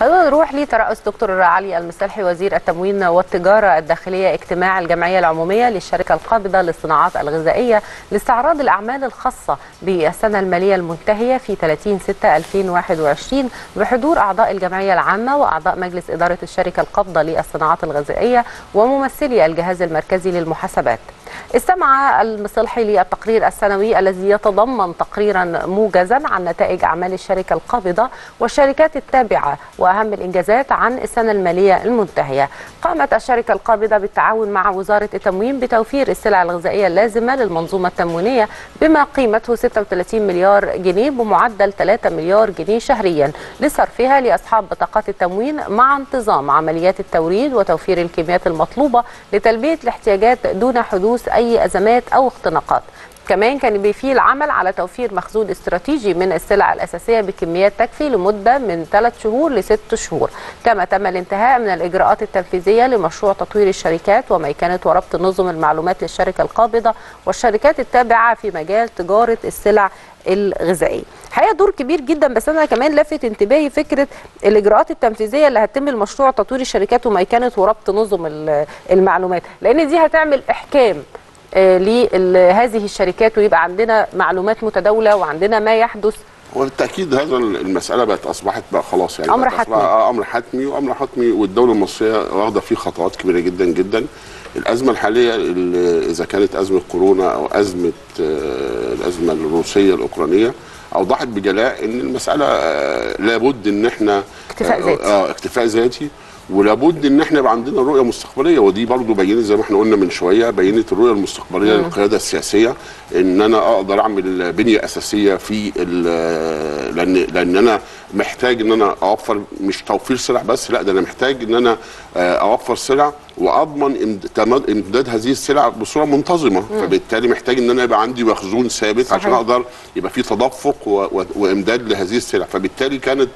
خلونا نروح لترأس دكتور علي المسالحي وزير التموين والتجارة الداخلية اجتماع الجمعية العمومية للشركة القابضة للصناعات الغذائية لاستعراض الأعمال الخاصة بالسنة المالية المنتهية في 30/6/2021 بحضور أعضاء الجمعية العامة وأعضاء مجلس إدارة الشركة القابضة للصناعات الغذائية وممثلي الجهاز المركزي للمحاسبات. استمع المسالحي للتقرير السنوي الذي يتضمن تقريرا موجزا عن نتائج أعمال الشركة القابضة والشركات التابعة وأهم الإنجازات عن السنة المالية المنتهية. قامت الشركة القابضة بالتعاون مع وزارة التموين بتوفير السلع الغذائية اللازمة للمنظومة التموينية بما قيمته 36 مليار جنيه بمعدل 3 مليار جنيه شهريا لصرفها لأصحاب بطاقات التموين مع انتظام عمليات التوريد وتوفير الكميات المطلوبة لتلبية الاحتياجات دون حدوث أي أزمات أو اختناقات. كمان كان بيفي العمل على توفير مخزون استراتيجي من السلع الأساسية بكميات تكفي لمدة من 3 شهور ل6 شهور. كما تم الانتهاء من الإجراءات التنفيذية لمشروع تطوير الشركات وميكنة وربط نظم المعلومات للشركة القابضة والشركات التابعة في مجال تجارة السلع الغذائية. حقيقة دور كبير جدا، بس أنا كمان لفت انتباهي فكرة الإجراءات التنفيذية اللي هتتم لمشروع تطوير الشركات وميكنة وربط نظم المعلومات، لأن دي هتعمل إحكام لهذه الشركات ويبقى عندنا معلومات متداوله وعندنا ما يحدث. وبالتاكيد هذا المساله بقت اصبحت بقى خلاص يعني امر حتمي، امر حتمي والدوله المصريه واخده فيه خطوات كبيره جدا جدا. الازمه الحاليه اذا كانت ازمه كورونا او ازمه الازمه الروسيه الاوكرانيه اوضحت بجلاء ان المساله لابد ان احنا اكتفاء ذاتي ولابد ان احنا يبقى عندنا رؤيه مستقبليه، ودي برضو بينت زي ما احنا قلنا من شويه، بينت الرؤيه المستقبليه للقياده السياسيه ان انا اقدر اعمل بنيه اساسيه في لان انا محتاج ان انا اوفر مش توفير سلع بس، لا ده انا محتاج ان انا اوفر سلع واضمن امداد هذه السلع بصوره منتظمه، فبالتالي محتاج ان انا يبقى عندي مخزون ثابت عشان اقدر يبقى في تدفق وامداد لهذه السلع. فبالتالي كانت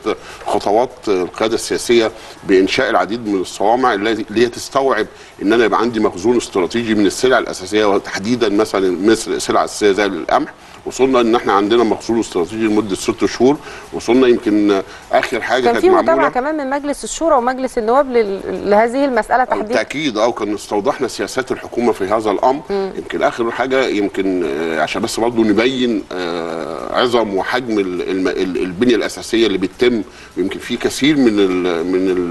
خطوات القياده السياسيه بانشاء العديد من الصوامع اللي هي تستوعب ان انا يبقى عندي مخزون استراتيجي من السلع الاساسيه، وتحديدا مثلا مثل سلع اساسيه زي القمح. وصلنا ان احنا عندنا مخزون استراتيجي لمده 6 شهور، وصلنا يمكن اخر حاجه كانت معموله كان في متابعه كمان من مجلس الشورى ومجلس النواب لهذه المساله تحديدا. بالتاكيد كان استوضحنا سياسات الحكومه في هذا الامر. يمكن اخر حاجه يمكن عشان بس برضه نبين عظم وحجم البنيه الاساسيه اللي بتتم. يمكن في كثير من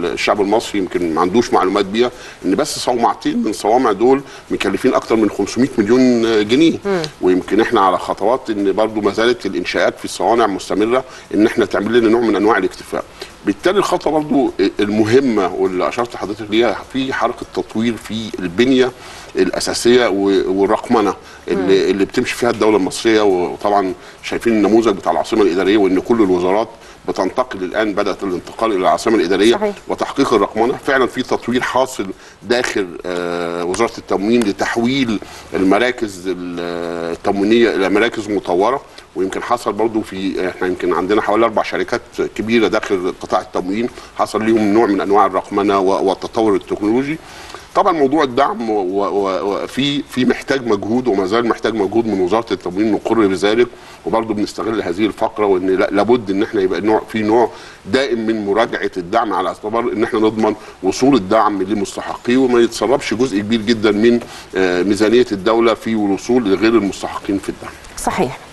الشعب المصري يمكن ما عندوش معلومات بيها، ان بس صومعتين من صوامع دول مكلفين اكثر من 500 مليون جنيه. ويمكن احنا على خطوات ان برضو ما زالت الانشاءات في الصوانع مستمره، ان احنا تعمل لنا نوع من انواع الاكتفاء. بالتالي الخطوه برضو المهمه واللي اشرت لحضرتك ليها في حركه تطوير في البنيه الاساسيه والرقمنه اللي بتمشي فيها الدوله المصريه، وطبعا شايفين النموذج بتاع العاصمه الاداريه، وان كل الوزارات بتنتقل الان، بدات الانتقال الى العاصمه الاداريه. وتحقيق الرقمنه فعلا في تطوير حاصل داخل وزاره التموين لتحويل المراكز التموينيه الى مراكز مطوره. ويمكن حصل برضو في احنا يمكن عندنا حوالي 4 شركات كبيره داخل قطاع التموين حصل ليهم نوع من انواع الرقمنه والتطور التكنولوجي. طبعا موضوع الدعم في محتاج مجهود، وما زال محتاج مجهود من وزاره التموين، نقر بذلك. وبرضه بنستغل هذه الفقره وان لابد ان احنا يبقى في نوع دائم من مراجعه الدعم على اعتبار ان احنا نضمن وصول الدعم لمستحقيه، وما يتسربش جزء كبير جدا من ميزانيه الدوله في الوصول لغير المستحقين في الدعم. صحيح.